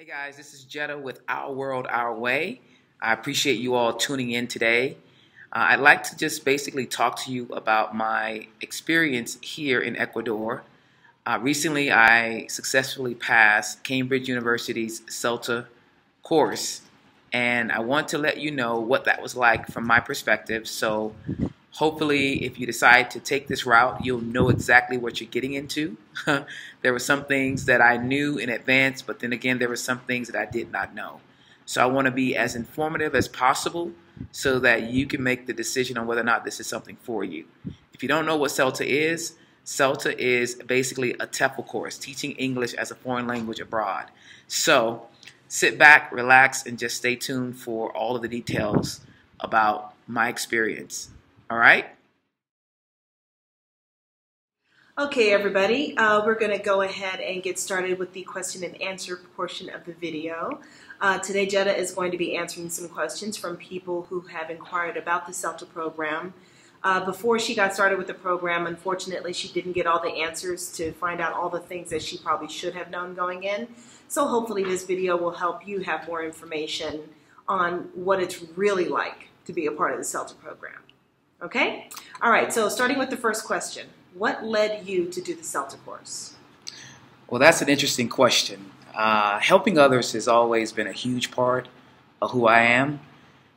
Hey guys, this is Jetta with Our World, Our Way. I appreciate you all tuning in today. I'd like to just basically talk to you about my experience here in Ecuador. Recently, I successfully passed Cambridge University's CELTA course, and I want to let you know what that was like from my perspective. So hopefully, if you decide to take this route, you'll know exactly what you're getting into. There were some things that I knew in advance, but then again, there were some things that I did not know. So I want to be as informative as possible so that you can make the decision on whether or not this is something for you. If you don't know what CELTA is basically a TEFL course, teaching English as a foreign language abroad. So sit back, relax, and just stay tuned for all of the details about my experience. All right. Okay, everybody, we're going to go ahead and get started with the question and answer portion of the video. Today, Jetta is going to be answering some questions from people who have inquired about the CELTA program. Before she got started with the program, unfortunately, she didn't get all the answers to find out all the things that she probably should have known going in. So hopefully this video will help you have more information on what it's really like to be a part of the CELTA program. Okay? All right, so starting with the first question, what led you to do the CELTA course? Well, that's an interesting question. Helping others has always been a huge part of who I am,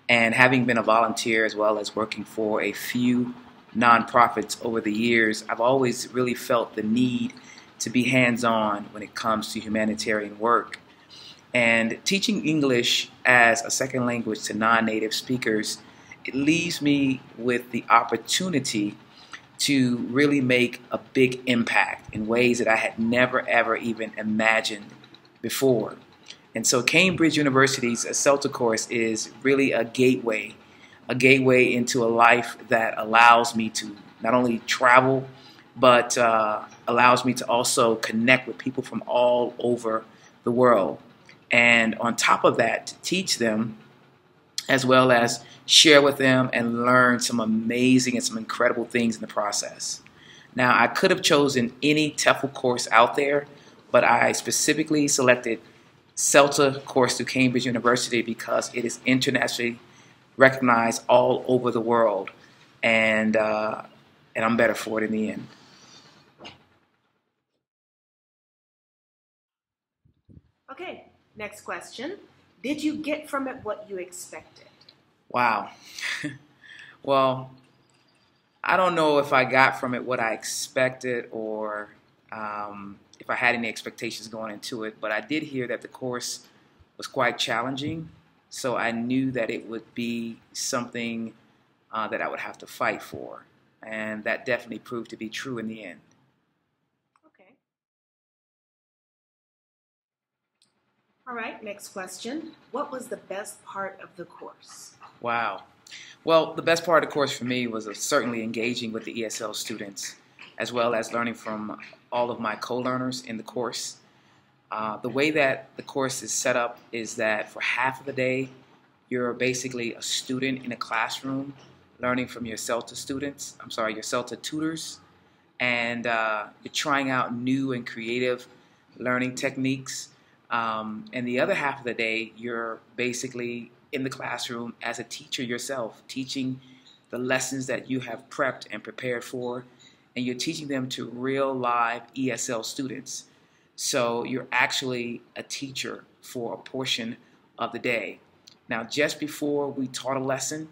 and having been a volunteer as well as working for a few nonprofits over the years, I've always really felt the need to be hands-on when it comes to humanitarian work. And teaching English as a second language to non-native speakers, it leaves me with the opportunity to really make a big impact in ways that I had never, ever even imagined before. And so Cambridge University's CELTA course is really a gateway into a life that allows me to not only travel, but allows me to also connect with people from all over the world. And on top of that, to teach them as well as share with them and learn some amazing and some incredible things in the process. Now, I could have chosen any TEFL course out there, but I specifically selected CELTA course through Cambridge University because it is internationally recognized all over the world, and I'm better for it in the end. Okay, next question. Did you get from it what you expected? Wow. Well, I don't know if I got from it what I expected or if I had any expectations going into it, but I did hear that the course was quite challenging, so I knew that it would be something that I would have to fight for, and that definitely proved to be true in the end. All right, next question. What was the best part of the course? Wow. Well, the best part of the course for me was certainly engaging with the ESL students, as well as learning from all of my co-learners in the course. The way that the course is set up is that for half of the day, you're basically a student in a classroom learning from your CELTA students, I'm sorry, your CELTA tutors, and you're trying out new and creative learning techniques. And the other half of the day, you're basically in the classroom as a teacher yourself, teaching the lessons that you have prepped and prepared for, and you're teaching them to real live ESL students. So you're actually a teacher for a portion of the day. Now, just before we taught a lesson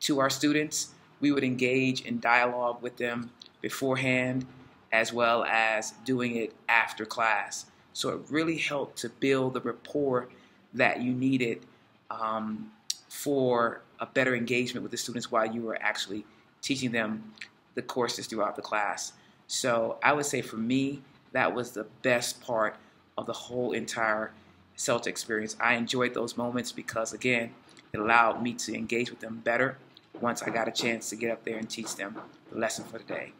to our students, we would engage in dialogue with them beforehand, as well as doing it after class. So it really helped to build the rapport that you needed for a better engagement with the students while you were actually teaching them the courses throughout the class. So I would say for me, that was the best part of the whole entire CELTA experience. I enjoyed those moments because, again, it allowed me to engage with them better once I got a chance to get up there and teach them the lesson for the day.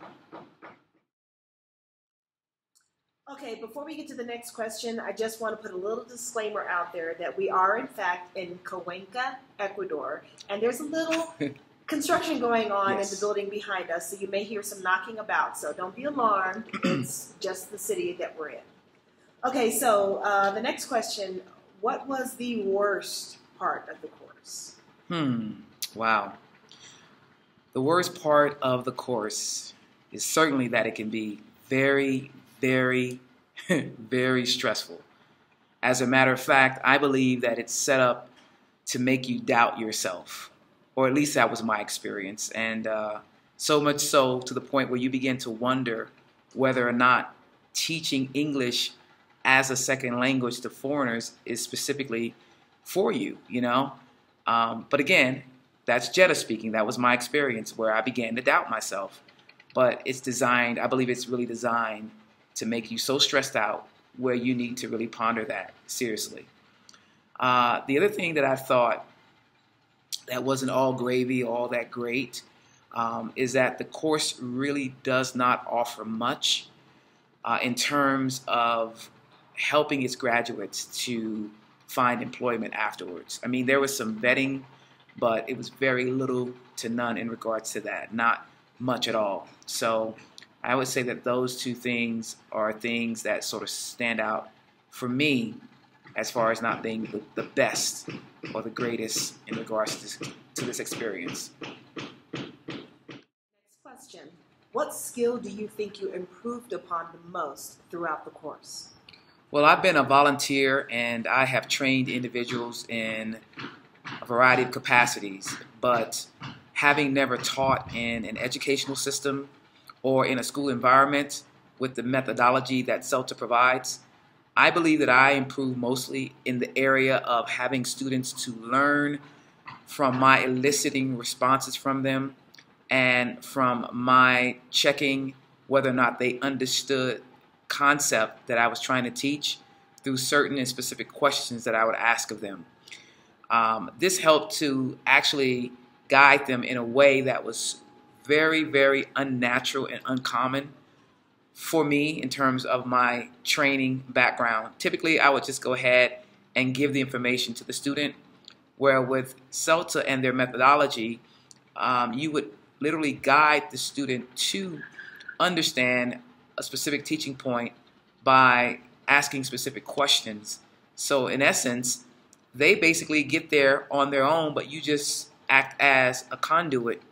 Okay, before we get to the next question, I just want to put a little disclaimer out there that we are, in fact, in Cuenca, Ecuador, and there's a little construction going on in the building behind us, so you may hear some knocking about, so don't be alarmed. It's just the city that we're in. Okay, so the next question, what was the worst part of the course? Wow. The worst part of the course is certainly that it can be very, very, very stressful. As a matter of fact, I believe that it's set up to make you doubt yourself, or at least that was my experience. And so much so to the point where you begin to wonder whether or not teaching English as a second language to foreigners is specifically for you, you know? But again, that's Jetta speaking. That was my experience where I began to doubt myself. But it's designed, I believe it's really designed to make you so stressed out where you need to really ponder that seriously. The other thing that I thought that wasn't all gravy, all that great, is that the course really does not offer much in terms of helping its graduates to find employment afterwards. I mean, there was some vetting, but it was very little to none in regards to that, not much at all. So I would say that those two things are things that sort of stand out for me as far as not being the best or the greatest in regards to this experience. Next question. What skill do you think you improved upon the most throughout the course? Well, I've been a volunteer and I have trained individuals in a variety of capacities, but having never taught in an educational system or in a school environment with the methodology that CELTA provides, I believe that I improved mostly in the area of having students to learn from my eliciting responses from them and from my checking whether or not they understood concept that I was trying to teach through certain and specific questions that I would ask of them. This helped to actually guide them in a way that was very, very unnatural and uncommon for me in terms of my training background. Typically, I would just go ahead and give the information to the student, where with CELTA and their methodology, you would literally guide the student to understand a specific teaching point by asking specific questions. So in essence, they basically get there on their own, but you just act as a conduit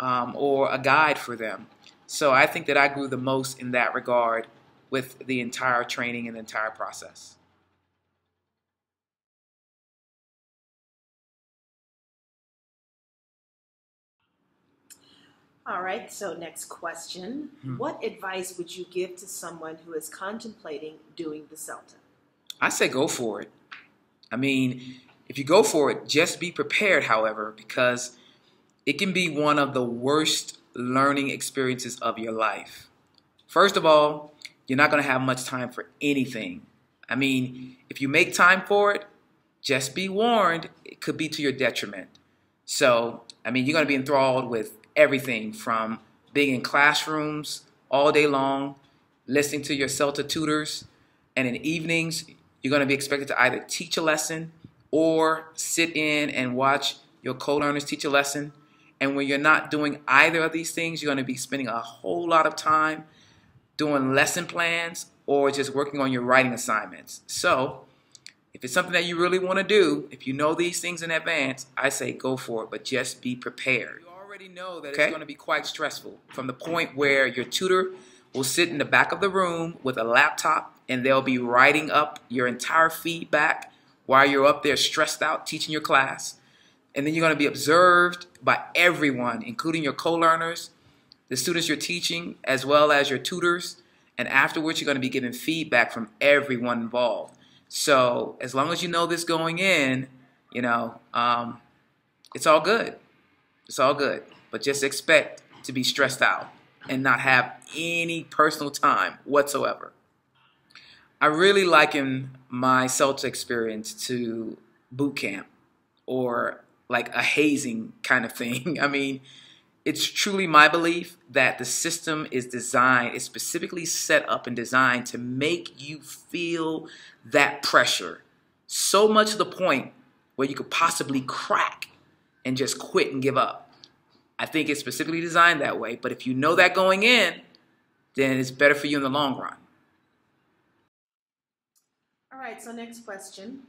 or a guide for them. So I think that I grew the most in that regard with the entire training and the entire process. All right, so next question. What advice would you give to someone who is contemplating doing the CELTA? I say go for it. I mean, if you go for it, just be prepared, however, because it can be one of the worst learning experiences of your life. First of all, you're not going to have much time for anything. I mean, if you make time for it, just be warned, it could be to your detriment. So, I mean, you're going to be enthralled with everything from being in classrooms all day long, listening to your CELTA tutors, and in evenings, you're going to be expected to either teach a lesson or sit in and watch your co-learners teach a lesson. And when you're not doing either of these things, you're going to be spending a whole lot of time doing lesson plans or just working on your writing assignments. So if it's something that you really want to do, if you know these things in advance, I say go for it, but just be prepared. Already know that it's going to be quite stressful from the point where your tutor will sit in the back of the room with a laptop and they'll be writing up your entire feedback while you're up there stressed out teaching your class. And then you're going to be observed by everyone, including your co-learners, the students you're teaching, as well as your tutors. And afterwards, you're going to be given feedback from everyone involved. So as long as you know this going in, you know, it's all good. It's all good, but just expect to be stressed out and not have any personal time whatsoever. I really liken my CELTA experience to boot camp or like a hazing kind of thing. I mean, it's truly my belief that the system is designed, it's specifically set up and designed to make you feel that pressure so much to the point where you could possibly crack and just quit and give up. I think it's specifically designed that way, but if you know that going in, then it's better for you in the long run. All right, so next question.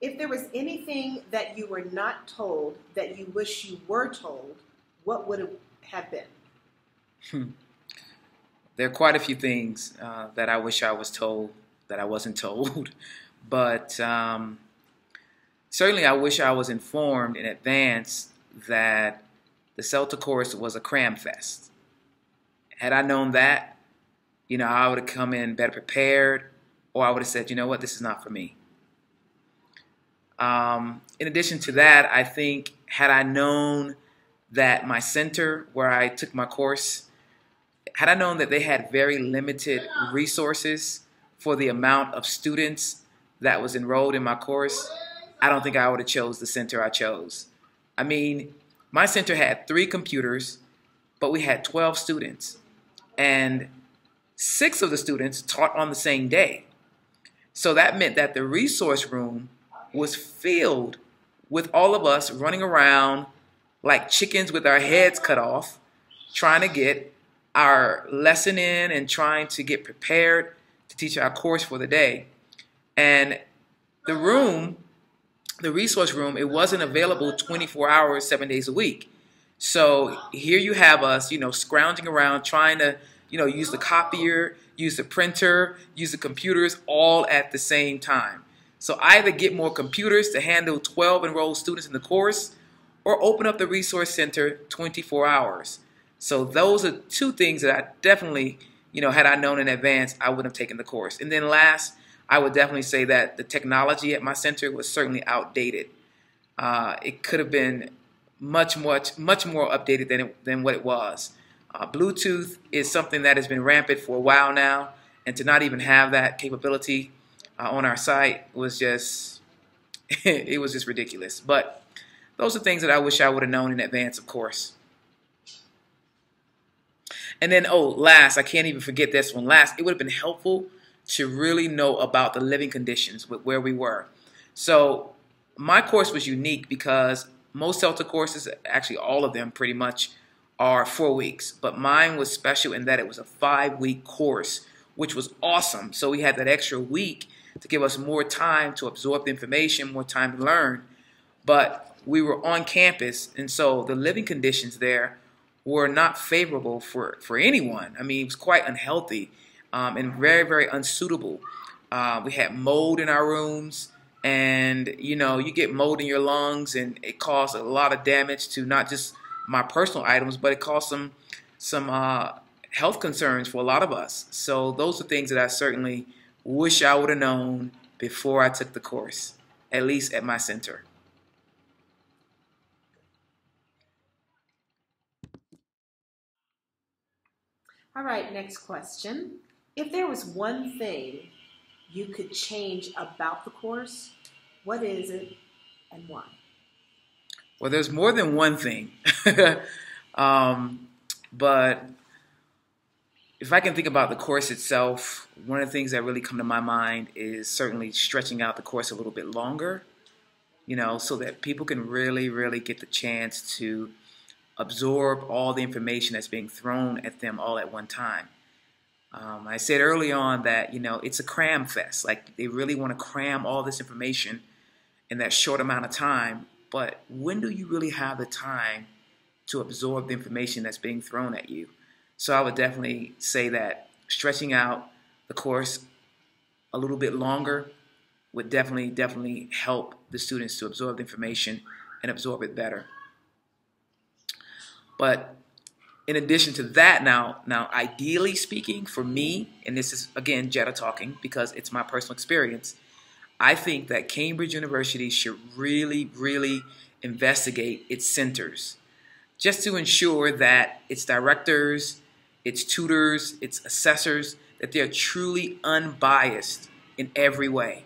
If there was anything that you were not told that you wish you were told, what would it have been? There are quite a few things that I wish I was told that I wasn't told, but certainly I wish I was informed in advance that the CELTA course was a cram fest. Had I known that, you know, I would have come in better prepared, or I would have said, you know what, this is not for me. In addition to that, I think had I known that my center where I took my course, had I known that they had very limited resources for the amount of students that was enrolled in my course, I don't think I would have chose the center I chose. I mean, my center had 3 computers, but we had 12 students, and 6 of the students taught on the same day. So that meant that the resource room was filled with all of us running around like chickens with our heads cut off, trying to get our lesson in and trying to get prepared to teach our course for the day. And the room, the resource room, it wasn't available 24 hours, 7 days a week. So here you have us, you know, scrounging around trying to, you know, use the copier, use the printer, use the computers all at the same time. So either get more computers to handle 12 enrolled students in the course, or open up the resource center 24 hours. So those are 2 things that I definitely, you know, had I known in advance, I wouldn't have taken the course. And then last, I would definitely say that the technology at my center was certainly outdated. It could have been much more updated than what it was. Bluetooth is something that has been rampant for a while now, and to not even have that capability on our site was just, it was just ridiculous. But those are things that I wish I would have known in advance, of course. And then, oh, last, I can't even forget this one. Last, it would have been helpful to really know about the living conditions with where we were. So my course was unique because most CELTA courses, actually all of them pretty much, are 4 weeks. But mine was special in that it was a 5-week course, which was awesome. So we had that extra week to give us more time to absorb the information, more time to learn. But we were on campus, and so the living conditions there were not favorable for anyone. I mean, it was quite unhealthy and very unsuitable. We had mold in our rooms, and, you know, you get mold in your lungs, and it caused a lot of damage to not just my personal items, but it caused some health concerns for a lot of us. So those are things that I certainly wish I would have known before I took the course, at least at my center. All right, next question. If there was one thing you could change about the course, what is it and why? Well, there's more than one thing. But if I can think about the course itself, one of the things that really come to my mind is certainly stretching out the course a little bit longer, you know, so that people can really get the chance to absorb all the information that's being thrown at them all at one time. I said early on that, you know, it's a cram fest. Like, they really want to cram all this information in that short amount of time, but when do you really have the time to absorb the information that's being thrown at you? So I would definitely say that stretching out the course a little bit longer would definitely help the students to absorb the information and absorb it better. But in addition to that, now ideally speaking, for me, and this is, again, Jetta talking because it's my personal experience, I think that Cambridge University should really investigate its centers, just to ensure that its directors, its tutors, its assessors, that they're truly unbiased in every way,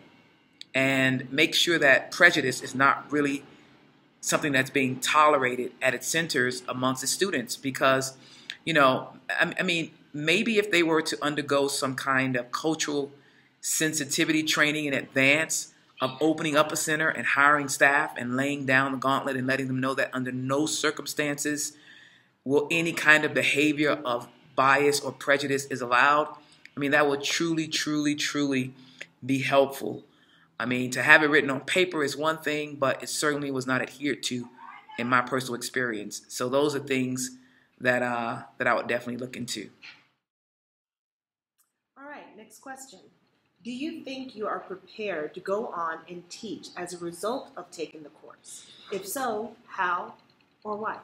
and make sure that prejudice is not really something that's being tolerated at its centers amongst its students. Because, you know, I mean, maybe if they were to undergo some kind of cultural sensitivity training in advance of opening up a center and hiring staff and laying down the gauntlet and letting them know that under no circumstances will any kind of behavior of bias or prejudice is allowed. I mean, that will truly be helpful. I mean, to have it written on paper is one thing, but it certainly was not adhered to in my personal experience. So those are things that, that I would definitely look into. All right, next question. Do you think you are prepared to go on and teach as a result of taking the course? If so, how or why?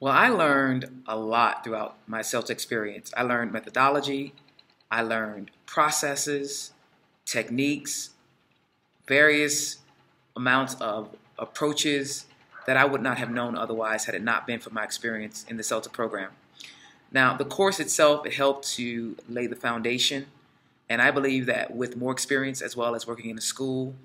Well, I learned a lot throughout my CELTA experience. I learned methodology, I learned processes, techniques, various amounts of approaches that I would not have known otherwise had it not been for my experience in the CELTA program. Now, the course itself, it helped to lay the foundation, and I believe that with more experience as well as working in a school,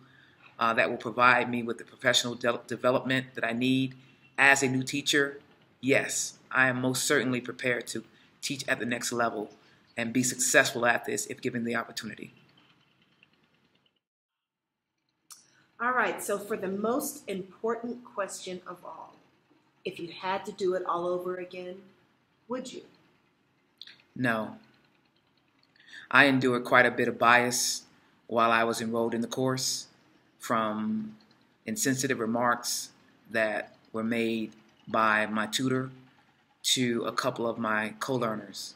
that will provide me with the professional development that I need as a new teacher. Yes, I am most certainly prepared to teach at the next level and be successful at this if given the opportunity. All right, so for the most important question of all, if you had to do it all over again, would you? No. I endured quite a bit of bias while I was enrolled in the course, from insensitive remarks that were made by my tutor to a couple of my co-learners.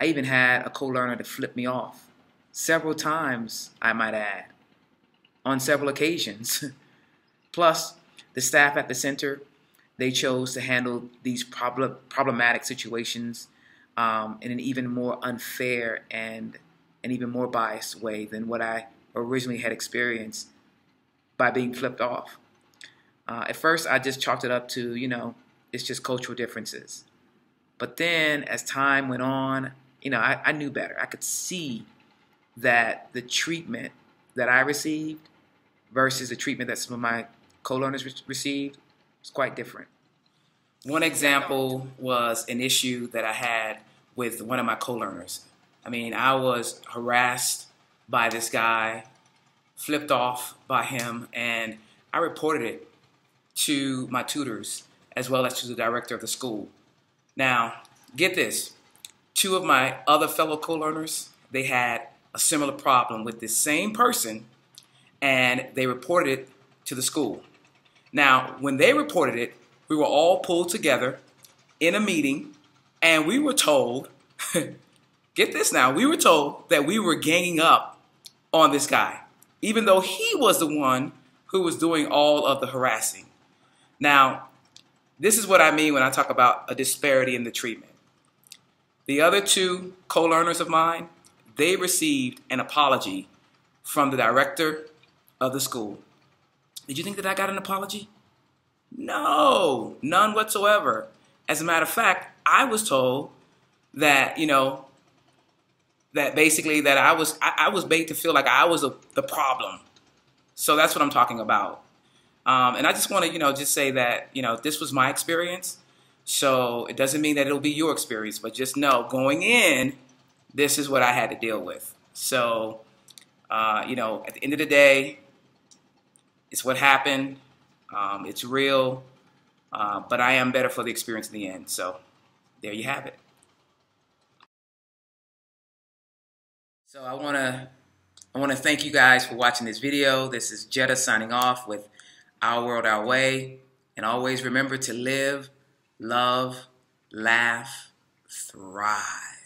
I even had a co-learner to flip me off several times, I might add, on several occasions. Plus, the staff at the center, they chose to handle these problematic situations in an even more unfair and an even more biased way than what I originally had experienced by being flipped off. At first, I just chalked it up to, you know, it's just cultural differences. But then as time went on, you know, I knew better. I could see that the treatment that I received versus the treatment that some of my co-learners received is quite different. One example was an issue that I had with one of my co-learners. I mean, I was harassed by this guy, flipped off by him, and I reported it to my tutors as well as to the director of the school. Now, get this, two of my other fellow co-learners, they had a similar problem with this same person, and they reported it to the school. Now, when they reported it, we were all pulled together in a meeting, and we were told, get this now, we were told that we were ganging up on this guy, even though he was the one who was doing all of the harassing. Now, this is what I mean when I talk about a disparity in the treatment. The other two co-learners of mine, they received an apology from the director of the school. Did you think that I got an apology? No, none whatsoever. As a matter of fact, I was told that, you know, that basically that I was made to feel like I was the problem. So that's what I'm talking about. And I just want to, you know, just say that, you know, this was my experience. So it doesn't mean that it'll be your experience, but just know going in, this is what I had to deal with. So, you know, at the end of the day, it's what happened. It's real, but I am better for the experience in the end. So there you have it. So I want to thank you guys for watching this video. This is Jetta signing off with Our World, Our Way. And always remember to live, love, laugh, thrive.